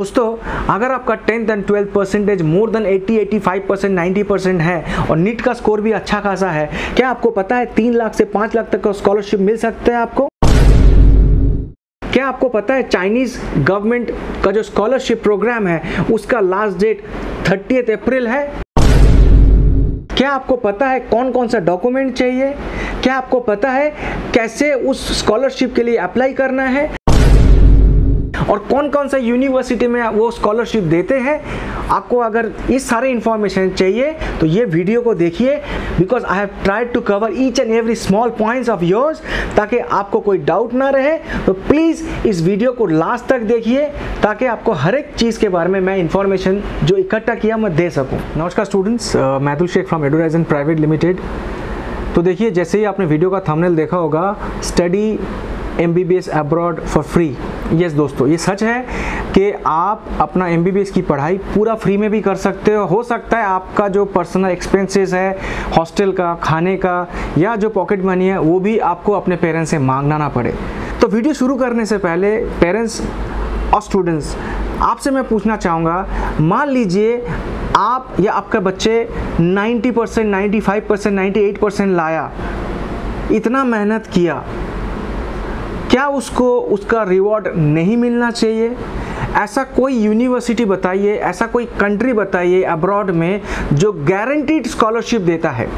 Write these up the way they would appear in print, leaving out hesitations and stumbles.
दोस्तों अगर आपका 10th and 12th percentage more then 80, 85%, 90% है और नीट का स्कोर भी अच्छा खासा है, क्या आपको पता है 3 लाख से 5 लाख तक का स्कॉलरशिप मिल सकता है आपको? क्या आपको पता है चाइनीज़ गवर्नमेंट का जो स्कॉलरशिप प्रोग्राम है उसका लास्ट डेट 30 अप्रैल है? क्या आपको पता है कौन कौन सा डॉक्यूमेंट चाहिए? क्या आपको पता है कैसे उस स्कॉलरशिप के लिए अप्लाई करना है और कौन कौन सा यूनिवर्सिटी में वो स्कॉलरशिप देते हैं? आपको अगर ये सारे इन्फॉर्मेशन चाहिए तो ये वीडियो को देखिए, because I have tried to cover each and every small points of yours ताकि आपको कोई डाउट ना रहे। तो प्लीज़ इस वीडियो को लास्ट तक देखिए ताकि आपको हर एक चीज़ के बारे में मैं इन्फॉर्मेशन जो इकट्ठा किया मैं दे सकूँ। नमस्कार students, Mahdul Shaikh from Edurizon private limited. तो देखिए, जैसे ही आपने वीडियो का थंबनेल देखा होगा, study MBBS abroad for free. Yes दोस्तों, ये सच है कि आप अपना MBBS की पढ़ाई पूरा फ्री में भी कर सकते हो। हो सकता है आपका जो पर्सनल एक्सपेंसेस है, हॉस्टल का, खाने का या जो पॉकेट मनी है, वो भी आपको अपने पेरेंट्स से मांगना ना पड़े। तो वीडियो शुरू करने से पहले पेरेंट्स और स्टूडेंट्स, आपसे मैं पूछना चाहूँगा, मान लीजिए आप या आपका बच्चे 90%, 95%, 98% लाया, इतना मेहनत किया, क्या उसको उसका रिवॉर्ड नहीं मिलना चाहिए? ऐसा कोई यूनिवर्सिटी बताइए, ऐसा कोई कंट्री बताइए अब्रॉड में जो गारंटीड स्कॉलरशिप देता है।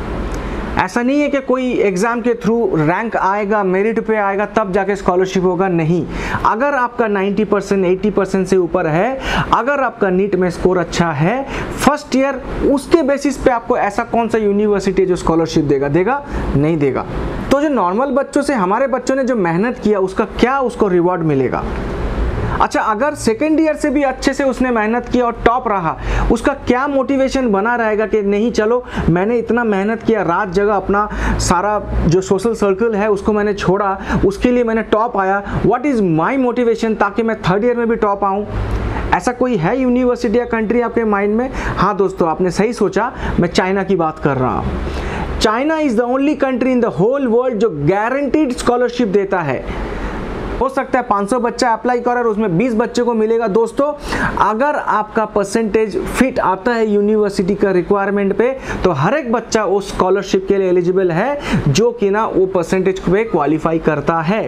ऐसा नहीं है कि कोई एग्ज़ाम के थ्रू रैंक आएगा, मेरिट पे आएगा तब जाके स्कॉलरशिप होगा, नहीं। अगर आपका 90%, 80% से ऊपर है, अगर आपका नीट में स्कोर अच्छा है फर्स्ट ईयर, उसके बेसिस पे आपको ऐसा कौन सा यूनिवर्सिटी जो स्कॉलरशिप देगा? नहीं देगा। तो जो नॉर्मल बच्चों से हमारे बच्चों ने जो मेहनत किया उसका क्या उसको रिवॉर्ड मिलेगा? अच्छा, अगर सेकेंड ईयर से भी अच्छे से उसने मेहनत की और टॉप रहा, उसका क्या मोटिवेशन बना रहेगा कि नहीं चलो मैंने इतना मेहनत किया, रात जगह अपना सारा जो सोशल सर्कल है उसको मैंने छोड़ा, उसके लिए मैंने टॉप आया, व्हाट इज़ माय मोटिवेशन ताकि मैं थर्ड ईयर में भी टॉप आऊँ? ऐसा कोई है यूनिवर्सिटी या कंट्री आपके माइंड में? हाँ दोस्तों, आपने सही सोचा, मैं चाइना की बात कर रहा हूँ। China is the only country in the whole world जो गारंटीड स्कॉलरशिप देता है। हो सकता है 500 बच्चा अप्लाई करें और उसमें 20 बच्चों को मिलेगा। दोस्तों, अगर आपका परसेंटेज फिट आता है यूनिवर्सिटी का रिक्वायरमेंट पे, तो हर एक बच्चा उस स्कॉलरशिप के लिए एलिजिबल है जो कि ना वो परसेंटेज पे क्वालिफाई करता है।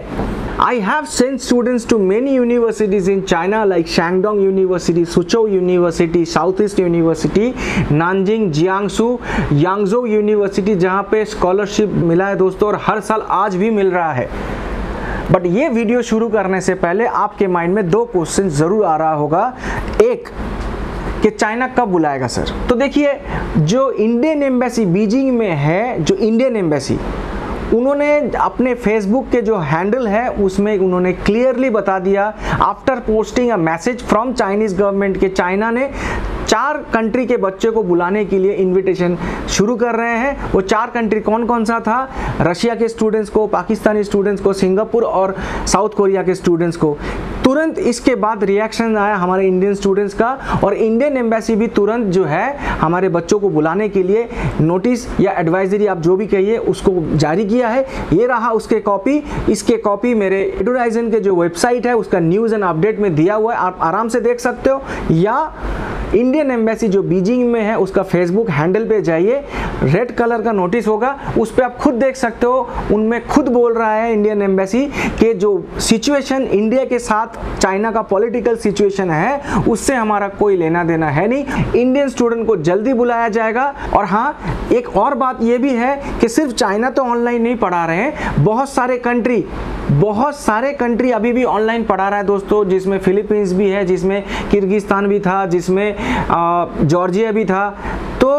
I have sent students to many universities in China like Shandong University, Sichou University, Southeast University, Nanjing Jiangsu Yangzhou university, जहाँ पे स्कॉलरशिप मिला है दोस्तों और हर साल आज भी मिल रहा है। बट ये वीडियो शुरू करने से पहले आपके माइंड में दो क्वेश्चन ज़रूर आ रहा होगा। एक कि चाइना कब बुलाएगा सर? तो देखिए, जो इंडियन एम्बेसी बीजिंग में है, जो इंडियन एम्बेसी, उन्होंने अपने फेसबुक के जो हैंडल है उसमें उन्होंने क्लियरली बता दिया, after posting a message from Chinese government, के चाइना ने 4 कंट्री के बच्चे को बुलाने के लिए इनविटेशन शुरू कर रहे हैं। वो 4 कंट्री कौन कौन सा था? रशिया के स्टूडेंट्स को, पाकिस्तानी स्टूडेंट्स को, सिंगापुर और साउथ कोरिया के स्टूडेंट्स को। तुरंत इसके बाद रिएक्शन आया हमारे इंडियन स्टूडेंट्स का और इंडियन एम्बेसी भी तुरंत जो है हमारे बच्चों को बुलाने के लिए नोटिस या एडवाइजरी, आप जो भी कहिए, उसको जारी किया है। ये रहा उसके कॉपी, इसके कॉपी मेरे एडुराइजन के जो वेबसाइट है उसका न्यूज़ एंड अपडेट में दिया हुआ है, आप आराम से देख सकते हो, या इंडियन एम्बेसी जो बीजिंग में है उसका फेसबुक हैंडल पे जाइए, रेड कलर का नोटिस होगा, उस पर आप खुद देख सकते हो। उनमें खुद बोल रहा है इंडियन एम्बेसी कि जो सिचुएशन इंडिया के साथ चाइना का पॉलिटिकल सिचुएशन है उससे हमारा कोई लेना देना है नहीं, इंडियन स्टूडेंट को जल्दी बुलाया जाएगा। और हाँ, एक और बात ये भी है कि सिर्फ चाइना तो ऑनलाइन नहीं पढ़ा रहे हैं, बहुत सारे कंट्री अभी भी ऑनलाइन पढ़ा रहा है दोस्तों, जिसमें फिलीपींस भी है, जिसमें किर्गिस्तान भी था, जिसमें जॉर्जिया भी था। तो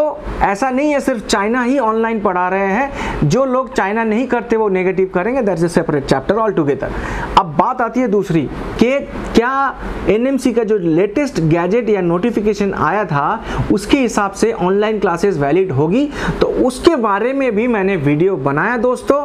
ऐसा नहीं है सिर्फ चाइना ही ऑनलाइन पढ़ा रहे हैं, जो लोग चाइना नहीं करते वो नेगेटिव करेंगे, that's a separate chapter all together. अब बात आती है दूसरी कि क्या एनएमसी का जो लेटेस्ट गैजेट या नोटिफिकेशन आया था उसके हिसाब से ऑनलाइन क्लासेस वैलिड होगी? तो उसके बारे में भी मैंने वीडियो बनाया दोस्तों,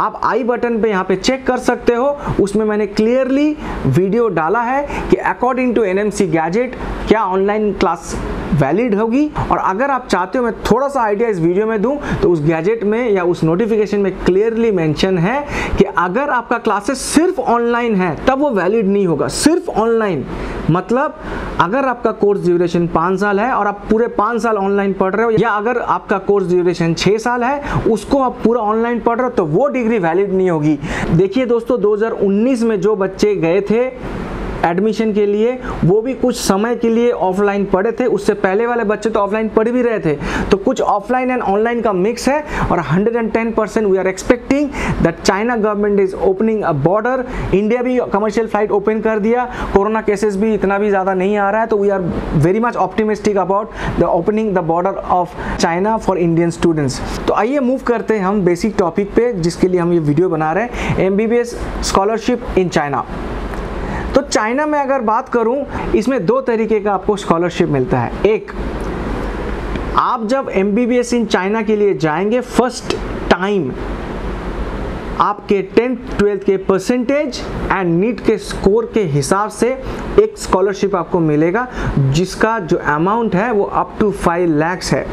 आप आई बटन पे यहाँ पे चेक कर सकते हो, उसमें मैंने क्लियरली वीडियो डाला है कि अकॉर्डिंग टू एनएमसी गैजेट क्या ऑनलाइन क्लास वैलिड होगी। और अगर आप चाहते हो मैं थोड़ा सा आइडिया इस वीडियो में दूं तो उस गैजेट में या उस नोटिफिकेशन में क्लियरली मेंशन है कि अगर आपका क्लासेस सिर्फ ऑनलाइन है तब वो वैलिड नहीं होगा। सिर्फ ऑनलाइन मतलब अगर आपका कोर्स ड्यूरेशन 5 साल है और आप पूरे 5 साल ऑनलाइन पढ़ रहे हो, या अगर आपका कोर्स ड्यूरेशन 6 साल है उसको आप पूरा ऑनलाइन पढ़ रहे हो तो वो डिग्री वैलिड नहीं होगी। देखिए दोस्तों, 2019 में जो बच्चे गए थे एडमिशन के लिए वो भी कुछ समय के लिए ऑफलाइन पढ़े थे, उससे पहले वाले बच्चे तो ऑफलाइन पढ़ भी रहे थे। तो कुछ ऑफलाइन एंड ऑनलाइन का मिक्स है। और 110% we are expecting that China government is opening a border. India भी कमर्शियल फ्लाइट ओपन कर दिया, कोरोना केसेस भी इतना भी ज़्यादा नहीं आ रहा है, तो we are very much optimistic about the opening the border of China for Indian students. तो आइए मूव करते हैं हम बेसिक टॉपिक पे जिसके लिए हम ये वीडियो बना रहे हैं, MBBS स्कॉलरशिप इन चाइना। तो चाइना में अगर बात करूं, इसमें 2 तरीके का आपको स्कॉलरशिप मिलता है। एक, आप जब MBBS इन चाइना के लिए जाएंगे फर्स्ट टाइम, आपके 10th-12th के परसेंटेज एंड नीट के स्कोर के हिसाब से एक स्कॉलरशिप आपको मिलेगा जिसका जो अमाउंट है वो अप टू 5 लाख है।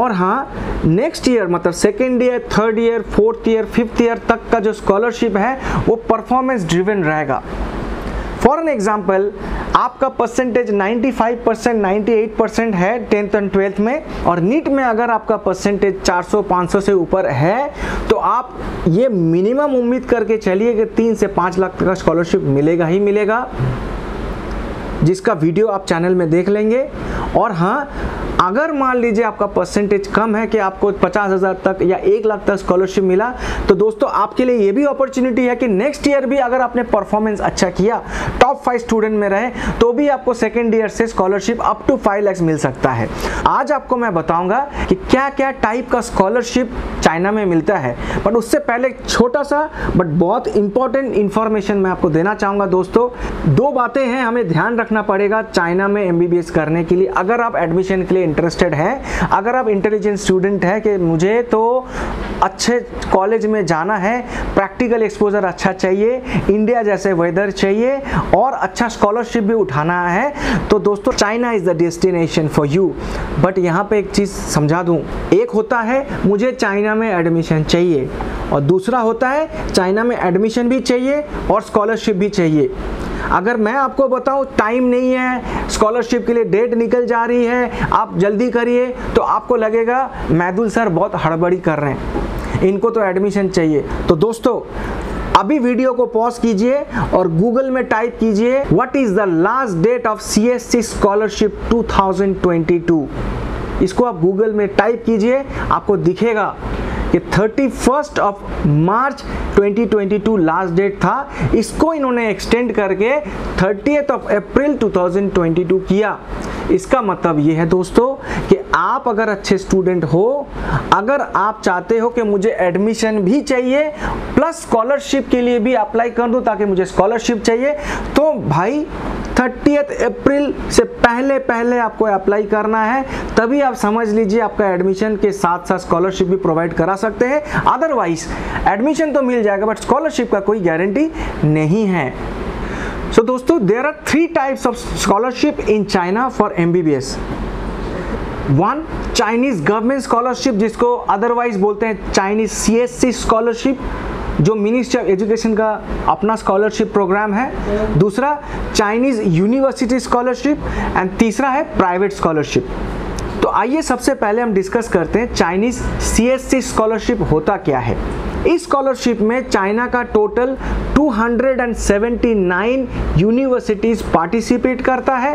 और हाँ, नेक्स्ट ईयर मतलब second year, third year, fourth year, fifth year तक का जो स्कॉलरशिप है वो परफॉर्मेंस ड्रिवन रहेगा। फॉर एन एग्जाम्पल, आपका परसेंटेज 95%, 98% है 10th एंड 12th में, और नीट में अगर आपका परसेंटेज 400, 500 से ऊपर है तो आप ये मिनिमम उम्मीद करके चलिए कि 3 से 5 लाख तक का स्कॉलरशिप मिलेगा ही मिलेगा, जिसका वीडियो आप चैनल में देख लेंगे। और हाँ, अगर मान लीजिए आपका परसेंटेज कम है कि आपको 50,000 तक या 1 लाख तक स्कॉलरशिप मिला, तो दोस्तों आपके लिए ये भी अपॉर्चुनिटी है कि नेक्स्ट ईयर भी अगर आपने परफॉर्मेंस अच्छा किया, टॉप 5 स्टूडेंट में रहे, तो भी आपको सेकेंड ईयर से स्कॉलरशिप अप टू 5 लाख मिल सकता है। आज आपको मैं बताऊंगा कि क्या क्या टाइप का स्कॉलरशिप चाइना में मिलता है, बट उससे पहले छोटा सा बट बहुत इंपॉर्टेंट इंफॉर्मेशन मैं आपको देना चाहूँगा। दोस्तों, 2 बातें हैं हमें ध्यान रखना पड़ेगा चाइना में MBBS करने के लिए अगर आप एडमिशन के लिए इंटरेस्टेड हैं। अगर आप इंटेलिजेंट स्टूडेंट हैं कि मुझे तो अच्छे कॉलेज में जाना है, प्रैक्टिकल एक्सपोजर अच्छा चाहिए, इंडिया जैसे वेदर चाहिए और अच्छा स्कॉलरशिप भी उठाना है, तो दोस्तों China is the destination for you. But यहाँ पे एक चीज़ समझा दूँ, एक होता है मुझे चाइना में एडमिशन चाहिए और दूसरा होता है चाइना में एडमिशन भी चाहिए और स्कॉलरशिप भी चाहिए। अगर मैं आपको बताऊं टाइम नहीं है, स्कॉलरशिप के लिए डेट निकल जा रही है, आप जल्दी करिए, तो आपको लगेगा महदुल सर बहुत हड़बड़ी कर रहे हैं, इनको तो एडमिशन चाहिए। तो दोस्तों अभी वीडियो को पॉज कीजिए और गूगल में टाइप कीजिए what is the last date of CSC scholarship 2022। इसको आप गूगल में टाइप कीजिए, आपको दिखेगा कि 31 मार्च 2022 लास्ट डेट था। इसको इन्होंने एक्सटेंड करके 30 अप्रैल 2022 किया। इसका मतलब ये है दोस्तों कि आप अगर अच्छे स्टूडेंट हो, अगर आप चाहते हो कि मुझे एडमिशन भी चाहिए प्लस स्कॉलरशिप के लिए भी अप्लाई कर दूं ताकि मुझे स्कॉलरशिप चाहिए, तो भाई 30 अप्रैल से पहले पहले आपको अप्लाई करना है, तभी आप समझ लीजिए आपका एडमिशन के साथ साथ स्कॉलरशिप भी प्रोवाइड करा सकते हैं। अदरवाइज एडमिशन तो मिल जाएगा बट स्कॉलरशिप का कोई गारंटी नहीं है। सो दोस्तों, there are 3 types of scholarship in China for MBBS। 1, Chinese government scholarship जिसको अदरवाइज बोलते हैं चाइनीज CSC स्कॉलरशिप, जो मिनिस्ट्री ऑफ एजुकेशन का अपना स्कॉलरशिप प्रोग्राम है। दूसरा चाइनीज यूनिवर्सिटी स्कॉलरशिप, एंड तीसरा है प्राइवेट स्कॉलरशिप। तो आइए सबसे पहले हम डिस्कस करते हैं चाइनीज CSC स्कॉलरशिप होता क्या है। इस स्कॉलरशिप में चाइना का टोटल 279 यूनिवर्सिटीज पार्टिसिपेट करता है।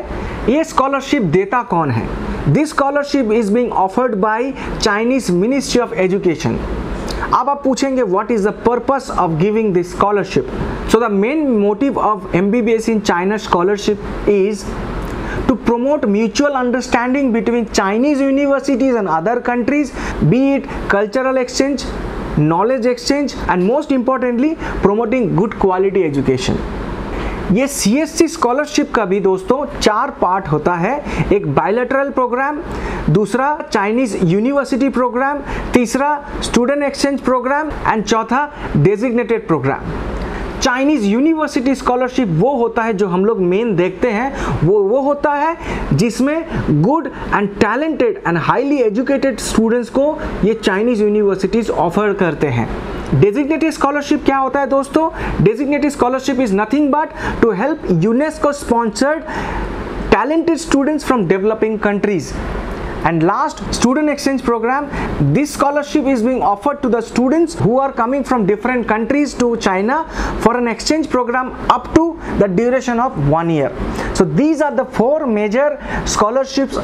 ये स्कॉलरशिप देता कौन है? This scholarship is being offered by Chinese ministry of education. अब आप पूछेंगे what is the purpose of giving this scholarship. So the main motive of MBBS in China scholarship is to promote mutual understanding between Chinese universities and other countries, be it cultural exchange, knowledge exchange, and most importantly, promoting good quality education. ये CSC scholarship का भी दोस्तों 4 part होता है। एक bilateral programme, दूसरा Chinese university programme, तीसरा student exchange programme, and चौथा designated programme. Chinese university scholarship वो होता है जो हम लोग मेन देखते हैं, वो होता है जिसमें good and talented and highly educated students को ये चाइनीज़ यूनिवर्सिटीज़ ऑफर करते हैं। डेजिग्नेटेड स्कॉलरशिप क्या होता है दोस्तों? Designated scholarship is nothing but to help UNESCO sponsored talented students from developing countries. And last, student exchange program. This scholarship is being offered to the students who are coming from different countries to China for an exchange program up to the duration of 1 year. So these are the four major scholarships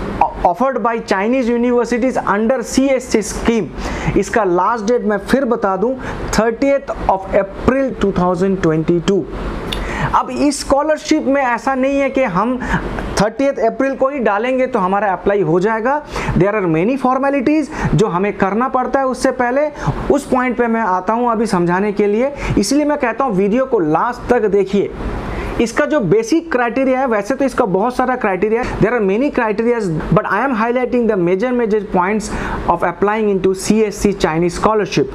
offered by Chinese universities under CSC scheme. इसका last date मैं फिर बता दूँ 30th of April 2022. अब इस scholarship में ऐसा नहीं है कि हम 30th अप्रैल को ही डालेंगे तो हमारा अप्लाई हो जाएगा। देयर आर मेनी फॉर्मेलिटीज़ जो हमें करना पड़ता है उससे पहले, उस पॉइंट पे मैं आता हूँ अभी समझाने के लिए। इसलिए मैं कहता हूँ वीडियो को लास्ट तक देखिए। इसका जो बेसिक क्राइटेरिया है, वैसे तो इसका बहुत सारा क्राइटेरिया है, there are many criterias, but I am highlighting the major points of applying into CSC Chinese scholarship.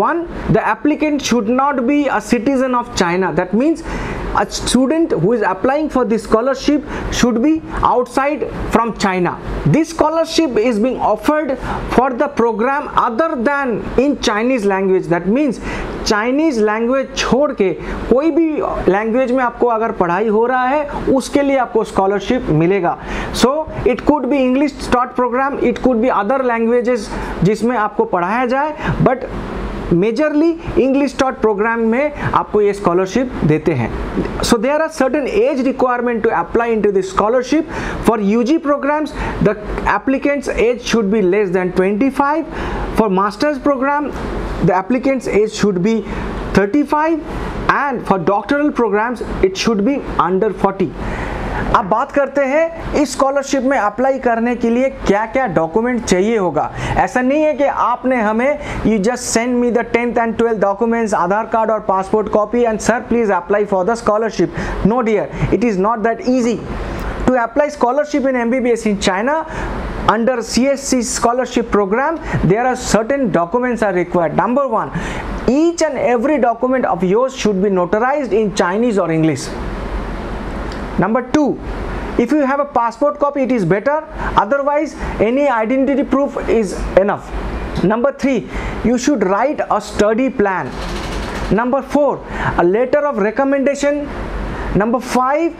1, the applicant should not be a citizen of China, that means a student who is applying for this scholarship should be outside from China. This scholarship is being offered for the program other than in Chinese language. That means Chinese language छोड़ के कोई भी language में आपको अगर पढ़ाई हो रहा है उसके लिए आपको scholarship मिलेगा. So it could be English taught program, it could be other languages जिसमें आपको पढ़ाया जाए, but majorly English taught programme में आपको ये स्कॉलरशिप देते हैं। So there are certain age requirement to apply into this scholarship. For UG programmes the applicants age should be less than 25। For masters programme the applicants age should be 35 and for doctoral programmes it should be under 40। अब बात करते हैं इस scholarship में apply करने के लिए क्या क्या डॉक्यूमेंट चाहिए होगा। ऐसा नहीं है कि आपने हमें you just send me the 10th and 12th documents, Aadhaar card और passport copy and sir please apply for the scholarship. No dear, it is not that easy to apply scholarship in MBBS in China under CSC scholarship program. There are certain documents are required. Number 1, each and every document of yours should be notarized in Chinese or English. Number 2, if you have a passport copy it is better, otherwise any identity proof is enough. Number 3, you should write a study plan. Number 4, a letter of recommendation. Number 5,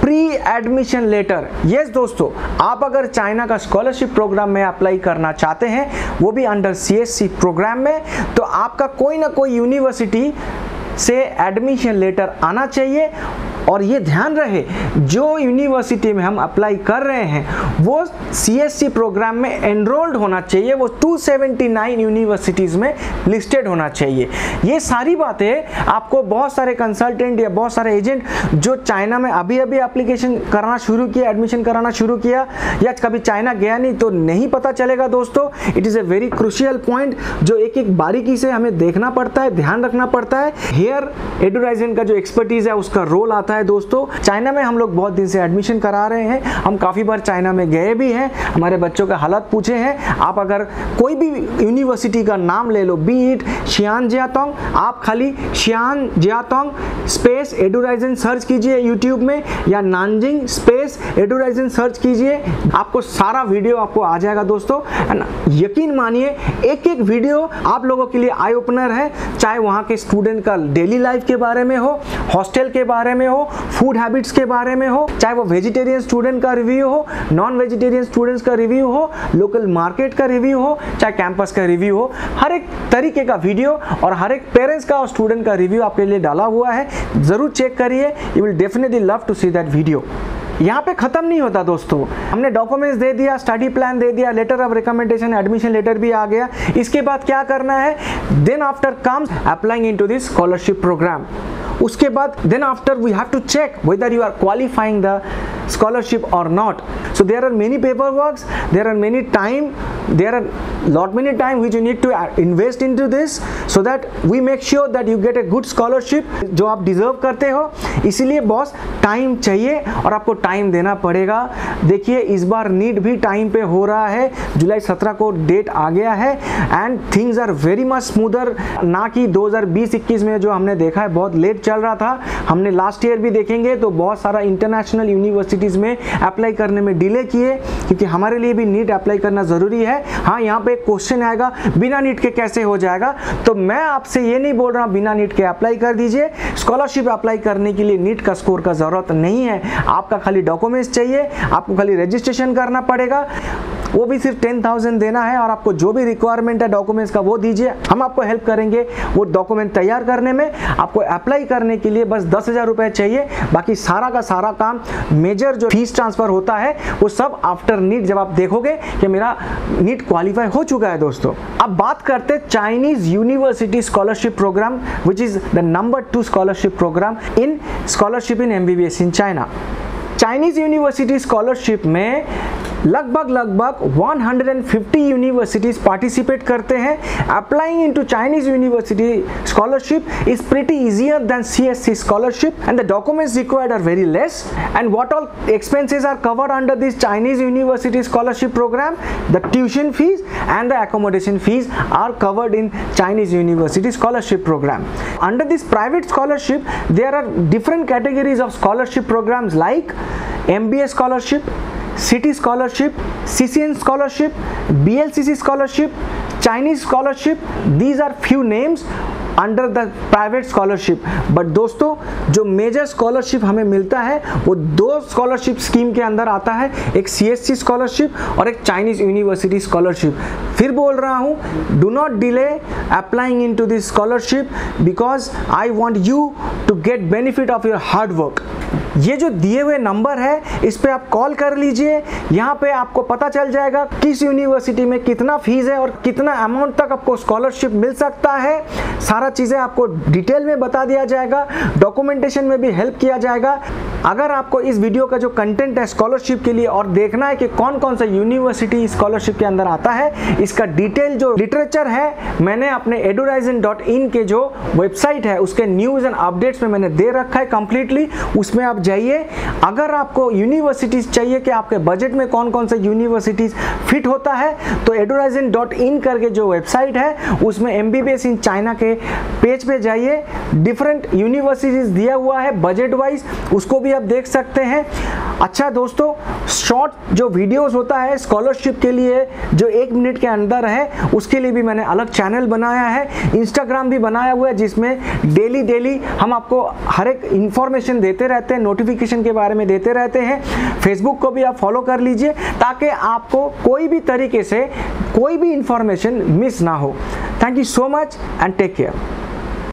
pre admission letter. Yes दोस्तों, आप अगर China का scholarship programme में apply करना चाहते हैं, वो भी अंडर CSC प्रोग्राम में, तो आपका कोई ना कोई यूनिवर्सिटी से एडमिशन लेटर आना चाहिए। और ये ध्यान रहे, जो यूनिवर्सिटी में हम अप्लाई कर रहे हैं वो CSC प्रोग्राम में एनरोल्ड होना चाहिए, वो 279 यूनिवर्सिटीज़ में लिस्टेड होना चाहिए। ये सारी बातें आपको बहुत सारे कंसल्टेंट या बहुत सारे एजेंट जो चाइना में अभी अभी एप्लीकेशन करना शुरू किया, एडमिशन कराना शुरू किया, या कभी चाइना गया नहीं तो नहीं पता चलेगा दोस्तों। It is a very crucial point जो एक एक बारीकी से हमें देखना पड़ता है, ध्यान रखना पड़ता है। हेयर एडुराइजन का जो एक्सपर्टीज़ है उसका रोल आता है दोस्तों। चाइना में हम लोग बहुत दिन से एडमिशन करा रहे हैं, हम काफी बार चाइना में गए भी हैं, हमारे बच्चों का हालत पूछे हैं। आप अगर कोई भी यूनिवर्सिटी का नाम ले लो, बी इट शियान जियातोंग, आप खाली Xi'an Jiaotong space Edurizon search कीजिए यूट्यूब में, या नानजिंग स्पेस एडुराइजन सर्च कीजिए, आपको सारा वीडियो आपको आ जाएगा दोस्तों। एंड यकीन मानिए एक एक वीडियो आप लोगों के लिए आई ओपनर है, चाहे वहाँ के स्टूडेंट का डेली लाइफ के बारे में हो, हॉस्टल के बारे में हो, फूड हैबिट्स के बारे में हो, चाहे वो वेजिटेरियन स्टूडेंट का रिव्यू हो, नॉन वेजिटेरियन स्टूडेंट्स का रिव्यू हो, लोकल मार्केट का रिव्यू हो, चाहे कैंपस का रिव्यू हो, हर एक तरीके का वीडियो और हर एक पेरेंट्स का और स्टूडेंट का रिव्यू आपके लिए डाला हुआ है। ज़रूर चेक करिए, you will definitely love to see that video. यहाँ पे ख़त्म नहीं होता दोस्तों, हमने डॉक्यूमेंट्स दे दिया, स्टडी प्लान दे दिया, letter of recommendation, admission letter भी आ गया। इसके बाद क्या करना है? Then after comes applying into this scholarship programme. उसके बाद then after we have to check whether you are qualifying the scholarship और not. So there are many paper works, there are many time, there are not many time which you need to invest into this, so that we make sure that you get a good scholarship जो आप deserve करते हो। इसीलिए boss time चाहिए और आपको time देना पड़ेगा। देखिए इस बार नीट भी टाइम पे हो रहा है, जुलाई 17 को डेट आ गया है and things are very much smoother, ना कि 2020-21 में जो हमने देखा है बहुत लेट चल रहा था। हमने लास्ट ईयर भी देखेंगे तो बहुत सारा इंटरनेशनल यूनिवर्सिटीज़ में अप्लाई करने में डिले किए, क्योंकि हमारे लिए भी नीट अप्लाई करना ज़रूरी है। हाँ, यहाँ पे क्वेश्चन आएगा बिना नीट के कैसे हो जाएगा, तो मैं आपसे ये नहीं बोल रहा बिना नीट के अप्लाई कर दीजिए। स्कॉलरशिप अप्लाई करने के लिए नीट का स्कोर का ज़रूरत नहीं है, आपका खाली डॉक्यूमेंट्स चाहिए, आपको खाली रजिस्ट्रेशन करना पड़ेगा, वो भी सिर्फ 10,000 देना है और आपको जो भी रिक्वायरमेंट है डॉक्यूमेंट्स का वो दीजिए, हम आपको हेल्प करेंगे वो डॉक्यूमेंट तैयार करने में। आपको अप्लाई करने के लिए बस 10,000 रुपये चाहिए, बाकी सारा का सारा काम मेजर जो फीस ट्रांसफ़र होता है वो सब आफ्टर नीट। जब आप देखोगे कि मेरा नीट क्वालिफाई हो चुका है। दोस्तों अब बात करते हैं Chinese university scholarship programme, which is the number 2 scholarship programme in scholarship in MBBS in China. Chinese university scholarship में लगभग 150 यूनिवर्सिटीज़ पार्टिसिपेट करते हैं। Applying into Chinese university scholarship is pretty easier than CSC scholarship and the documents required are very less and what all expenses are covered under this Chinese university scholarship programme. The tuition fees and the accommodation fees are covered in Chinese university scholarship programme. Under this private scholarship there are different categories of scholarship programmes like MBA scholarship, city scholarship, CCN scholarship, BLCC scholarship, Chinese scholarship. These are few names under the private scholarship. But दोस्तों जो major scholarship हमें मिलता है वो 2 scholarship scheme के अंदर आता है, एक CSC स्कॉलरशिप और एक चाइनीज़ यूनिवर्सिटी स्कॉलरशिप। फिर बोल रहा हूँ, do not delay applying in to this scholarship because I want you to get benefit of your hard work. ये जो दिए हुए नंबर है इस पर आप कॉल कर लीजिए, यहाँ पे आपको पता चल जाएगा किस यूनिवर्सिटी में कितना फीस है और कितना अमाउंट तक आपको स्कॉलरशिप मिल सकता है। सारा चीज़ें आपको डिटेल में बता दिया जाएगा, डॉक्यूमेंटेशन में भी हेल्प किया जाएगा। अगर आपको इस वीडियो का जो कंटेंट है स्कॉलरशिप के लिए और देखना है कि कौन कौन सा यूनिवर्सिटी स्कॉलरशिप के अंदर आता है, इसका डिटेल जो लिटरेचर है मैंने अपने edurizon.in के जो वेबसाइट है उसके न्यूज़ एंड अपडेट्स में मैंने दे रखा है कम्प्लीटली, उसमें आप जाइए। अगर आपको यूनिवर्सिटीज़ चाहिए कि आपके बजट में कौन कौन सा यूनिवर्सिटीज़ फिट होता है, तो edurizon.in करके जो वेबसाइट है उसमें MBBS इन चाइना के पेज पे जाइए, डिफरेंट यूनिवर्सिटीज़ दिया हुआ है बजट वाइज, उसको आप देख सकते हैं। अच्छा दोस्तों, शॉर्ट जो वीडियोस होता है स्कॉलरशिप के लिए जो 1 मिनट के अंदर है, उसके लिए भी मैंने अलग चैनल बनाया है, इंस्टाग्राम भी बनाया हुआ है, जिसमें डेली हम आपको हर एक इंफॉर्मेशन देते रहते हैं, नोटिफिकेशन के बारे में देते रहते हैं। फेसबुक को भी आप फॉलो कर लीजिए ताकि आपको कोई भी तरीके से कोई भी इंफॉर्मेशन मिस ना हो। Thank you so much and take care.